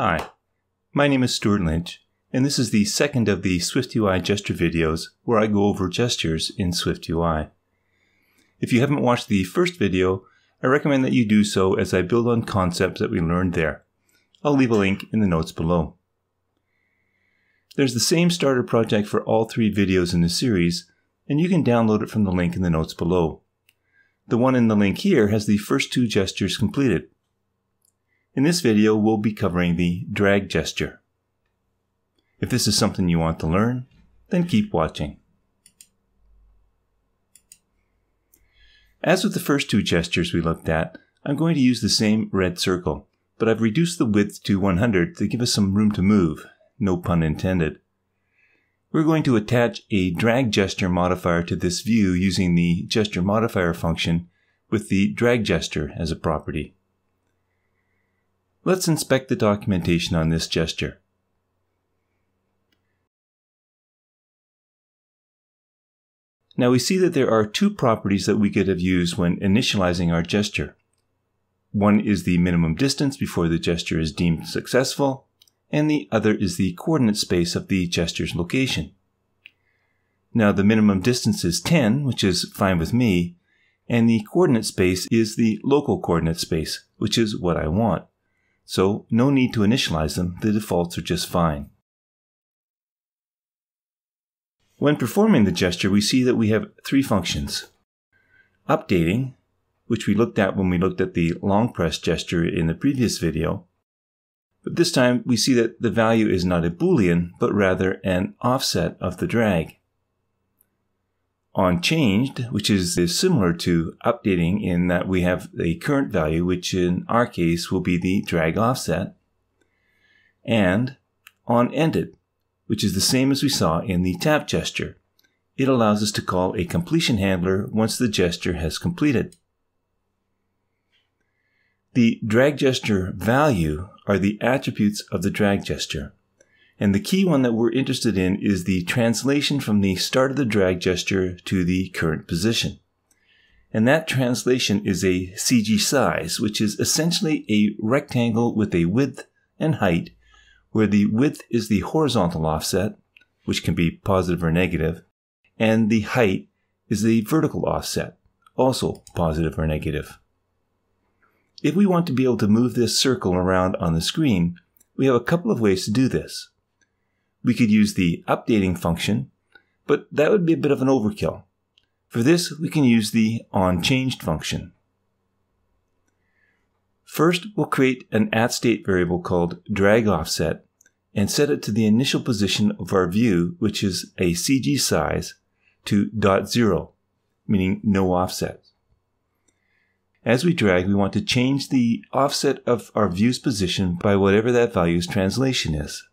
Hi, my name is Stewart Lynch, and this is the second of the SwiftUI gesture videos where I go over gestures in SwiftUI. If you haven't watched the first video, I recommend that you do so as I build on concepts that we learned there. I'll leave a link in the notes below. There's the same starter project for all three videos in the series, and you can download it from the link in the notes below. The one in the link here has the first two gestures completed. In this video, we'll be covering the drag gesture. If this is something you want to learn, then keep watching. As with the first two gestures we looked at, I'm going to use the same red circle, but I've reduced the width to 100 to give us some room to move, no pun intended. We're going to attach a drag gesture modifier to this view using the gesture modifier function with the drag gesture as a property. Let's inspect the documentation on this gesture. Now we see that there are two properties that we could have used when initializing our gesture. One is the minimum distance before the gesture is deemed successful, and the other is the coordinate space of the gesture's location. Now the minimum distance is 10, which is fine with me, and the coordinate space is the local coordinate space, which is what I want. So no need to initialize them, the defaults are just fine. When performing the gesture, we see that we have three functions. Updating, which we looked at when we looked at the long press gesture in the previous video. But this time we see that the value is not a Boolean, but rather an offset of the drag. OnChanged, which is similar to updating in that we have a current value, which in our case will be the drag offset, and onEnded, which is the same as we saw in the tap gesture. It allows us to call a completion handler once the gesture has completed. The drag gesture value are the attributes of the drag gesture. And the key one that we're interested in is the translation from the start of the drag gesture to the current position. And that translation is a CGSize, which is essentially a rectangle with a width and height, where the width is the horizontal offset, which can be positive or negative, and the height is the vertical offset, also positive or negative. If we want to be able to move this circle around on the screen, we have a couple of ways to do this. We could use the updating function, but that would be a bit of an overkill. For this, we can use the onChanged function. First, we'll create an @state variable called dragOffset and set it to the initial position of our view, which is a CGSize, to .0, meaning no offset. As we drag, we want to change the offset of our view's position by whatever that value's translation is.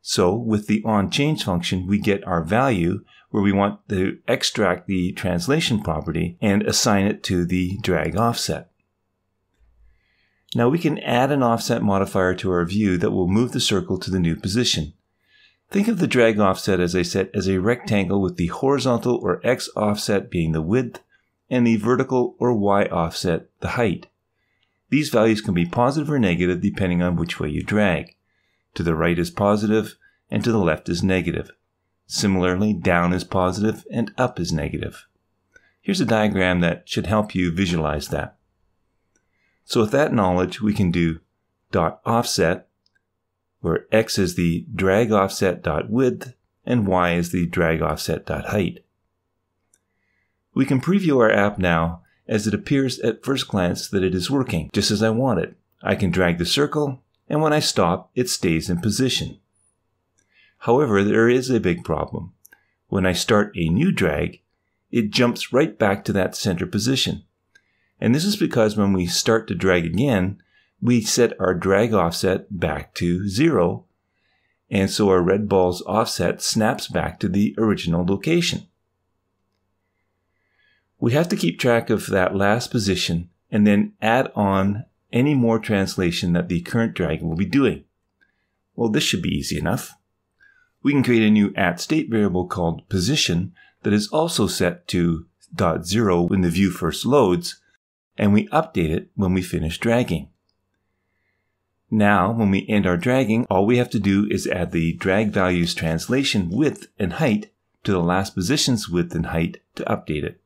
So with the onChange function, we get our value where we want to extract the translation property and assign it to the drag offset. Now we can add an offset modifier to our view that will move the circle to the new position. Think of the drag offset, as I said, as a rectangle with the horizontal or X offset being the width and the vertical or Y offset the height. These values can be positive or negative depending on which way you drag. To the right is positive and to the left is negative. Similarly, down is positive and up is negative. Here's a diagram that should help you visualize that. So with that knowledge, we can do .offset, where X is the drag offset .width and Y is the drag offset .height. We can preview our app now, as it appears at first glance that it is working just as I want it. I can drag the circle, and when I stop, it stays in position. However, there is a big problem. When I start a new drag, it jumps right back to that center position. And this is because when we start to drag again, we set our drag offset back to 0, and so our red ball's offset snaps back to the original location. We have to keep track of that last position and then add on any more translation that the current drag will be doing. Well, this should be easy enough. We can create a new @state variable called position that is also set to .0 when the view first loads, and we update it when we finish dragging. Now, when we end our dragging, all we have to do is add the drag values translation width and height to the last position's width and height to update it.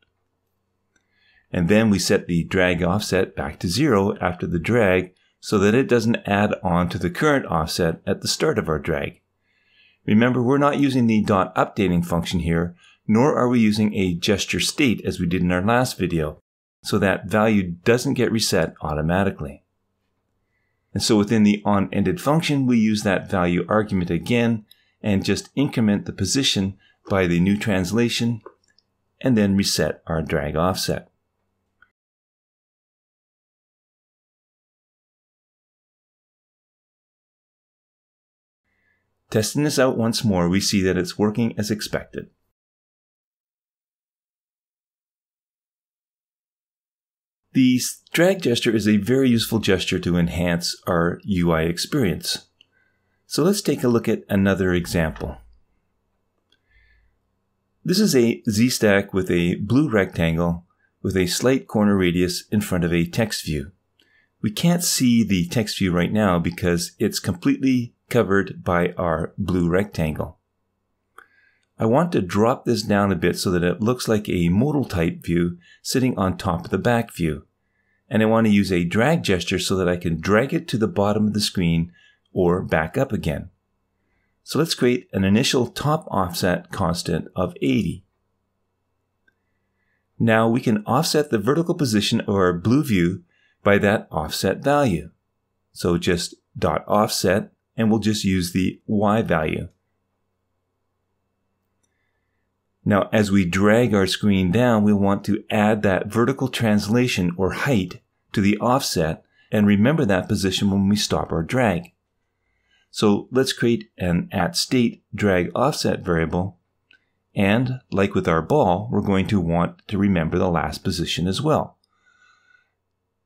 And then we set the drag offset back to 0 after the drag so that it doesn't add on to the current offset at the start of our drag. Remember, we're not using the .updating function here, nor are we using a gesture state as we did in our last video, so that value doesn't get reset automatically. And so within the onEnded function, we use that value argument again and just increment the position by the new translation and then reset our drag offset. Testing this out once more, we see that it's working as expected. The drag gesture is a very useful gesture to enhance our UI experience. So let's take a look at another example. This is a ZStack with a blue rectangle with a slight corner radius in front of a text view. We can't see the text view right now because it's completely covered by our blue rectangle. I want to drop this down a bit so that it looks like a modal type view sitting on top of the back view. And I want to use a drag gesture so that I can drag it to the bottom of the screen or back up again. So let's create an initial top offset constant of 80. Now we can offset the vertical position of our blue view by that offset value. So just dot offset, and we'll just use the Y value. Now, as we drag our screen down, we want to add that vertical translation or height to the offset and remember that position when we stop our drag. So let's create an @state drag offset variable. And like with our ball, we're going to want to remember the last position as well.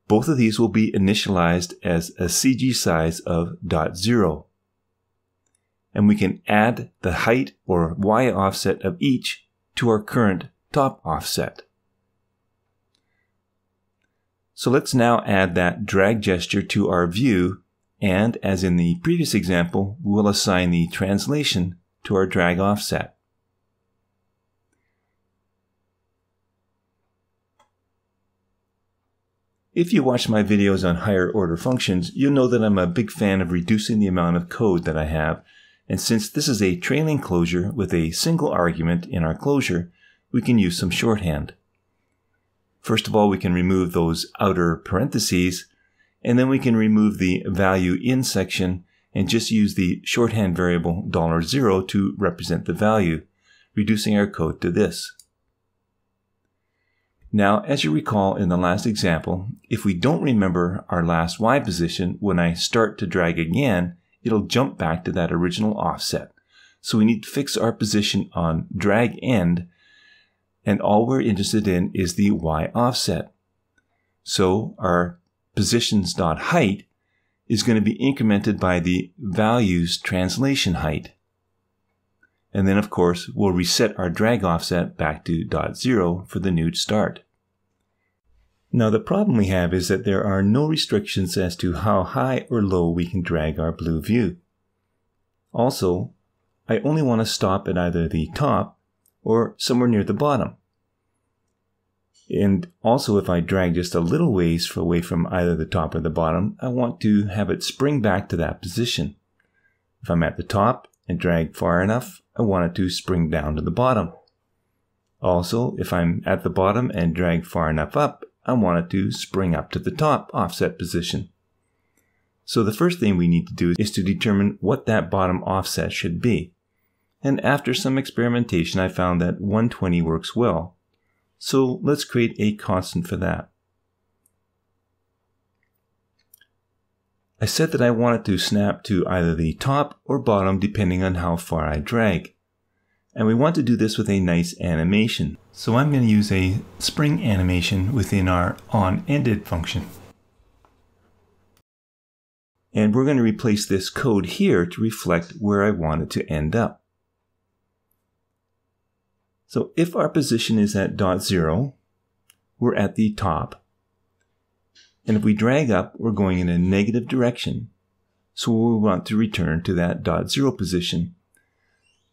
Both of these will be initialized as a CGSize of 0. And we can add the height or Y offset of each to our current top offset. So let's now add that drag gesture to our view, and as in the previous example, we'll assign the translation to our drag offset. If you watch my videos on higher order functions, you'll know that I'm a big fan of reducing the amount of code that I have, and since this is a trailing closure with a single argument in our closure, we can use some shorthand. First of all, we can remove those outer parentheses, and then we can remove the value in section and just use the shorthand variable $0 to represent the value, reducing our code to this. Now, as you recall in the last example, if we don't remember our last Y position, when I start to drag again, it'll jump back to that original offset. So we need to fix our position on drag end, and all we're interested in is the Y offset. So our positions.height is going to be incremented by the values translation height. And then, of course, we'll reset our drag offset back to 0 for the new start. Now, the problem we have is that there are no restrictions as to how high or low we can drag our blue view. Also, I only want to stop at either the top or somewhere near the bottom. And also, if I drag just a little ways away from either the top or the bottom, I want to have it spring back to that position. If I'm at the top and drag far enough, I want it to spring down to the bottom. Also, if I'm at the bottom and drag far enough up, I want it to spring up to the top offset position. So the first thing we need to do is to determine what that bottom offset should be. And after some experimentation, I found that 120 works well. So let's create a constant for that. I said that I wanted to snap to either the top or bottom depending on how far I drag. And we want to do this with a nice animation. So I'm going to use a spring animation within our onEnded function. And we're going to replace this code here to reflect where I want it to end up. So if our position is at 0, we're at the top. And if we drag up, we're going in a negative direction. so we want to return to that .0 position.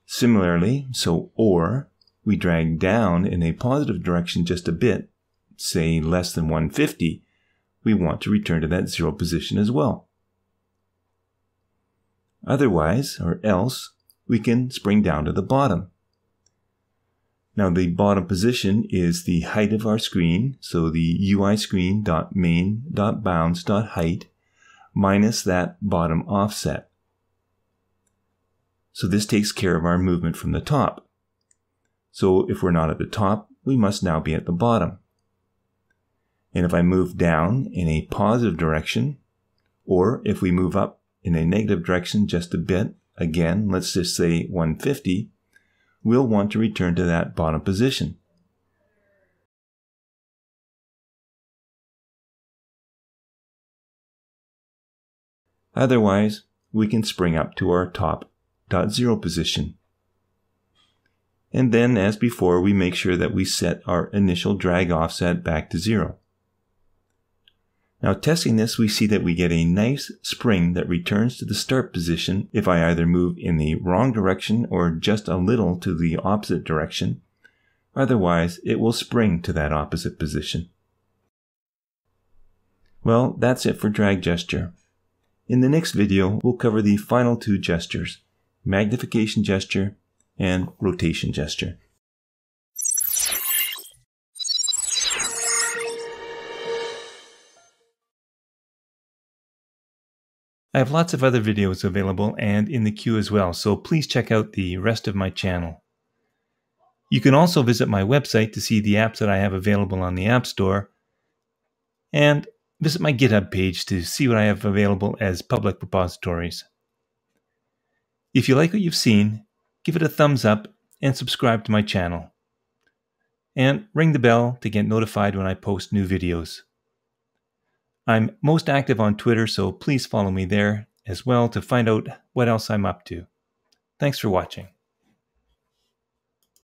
Similarly, so OR, we drag down in a positive direction just a bit, say less than 150, we want to return to that 0 position as well. Otherwise, or else, we can spring down to the bottom. Now the bottom position is the height of our screen, so the UI screen.main.bounds.height minus that bottom offset. So this takes care of our movement from the top. So if we're not at the top, we must now be at the bottom. And if I move down in a positive direction, or if we move up in a negative direction just a bit, again, let's just say 150, we'll want to return to that bottom position. Otherwise, we can spring up to our top .0 position. And then, as before, we make sure that we set our initial drag offset back to 0. Now, testing this, we see that we get a nice spring that returns to the start position if I either move in the wrong direction or just a little to the opposite direction. Otherwise, it will spring to that opposite position. Well, that's it for DragGesture. In the next video, we'll cover the final two gestures, magnification gesture and rotation gesture. I have lots of other videos available and in the queue as well, so please check out the rest of my channel. You can also visit my website to see the apps that I have available on the App Store, and visit my GitHub page to see what I have available as public repositories. If you like what you've seen, give it a thumbs up and subscribe to my channel. And ring the bell to get notified when I post new videos. I'm most active on Twitter, so please follow me there as well to find out what else I'm up to. Thanks for watching.